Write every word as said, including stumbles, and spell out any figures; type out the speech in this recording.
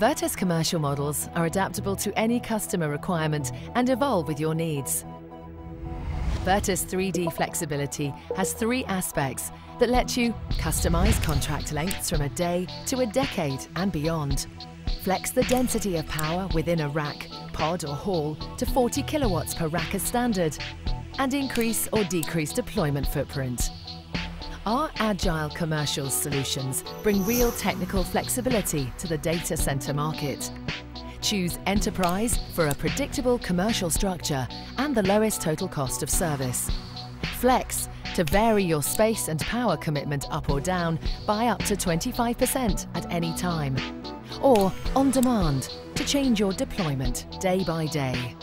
VIRTUS commercial models are adaptable to any customer requirement and evolve with your needs. VIRTUS three D flexibility has three aspects that let you customize contract lengths from a day to a decade and beyond. Flex the density of power within a rack, pod or hall to forty kilowatts per rack as standard, and increase or decrease deployment footprint. Our agile commercial solutions bring real technical flexibility to the data center market. Choose Enterprise for a predictable commercial structure and the lowest total cost of service. Flex to vary your space and power commitment up or down by up to twenty-five percent at any time. Or On Demand to change your deployment day by day.